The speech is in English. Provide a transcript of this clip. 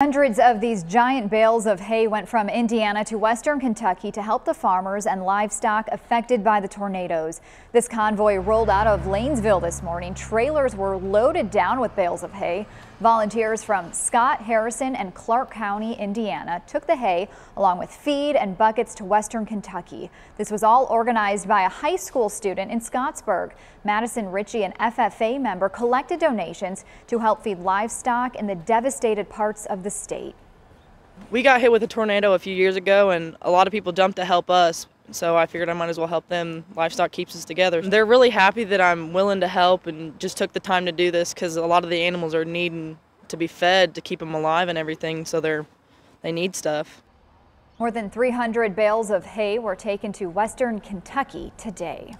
Hundreds of these giant bales of hay went from Indiana to western Kentucky to help the farmers and livestock affected by the tornadoes. This convoy rolled out of Lanesville this morning. Trailers were loaded down with bales of hay. Volunteers from Scott, Harrison, and Clark County, Indiana, took the hay along with feed and buckets to western Kentucky. This was all organized by a high school student in Scottsburg. Madyson Richey, an FFA member, collected donations to help feed livestock in the devastated parts of the state. We got hit with a tornado a few years ago and a lot of people jumped to help us, so I figured I might as well help them. Livestock keeps us together. They're really happy that I'm willing to help and just took the time to do this because a lot of the animals are needing to be fed to keep them alive and everything, so they need stuff. More than 300 bales of hay were taken to western Kentucky today.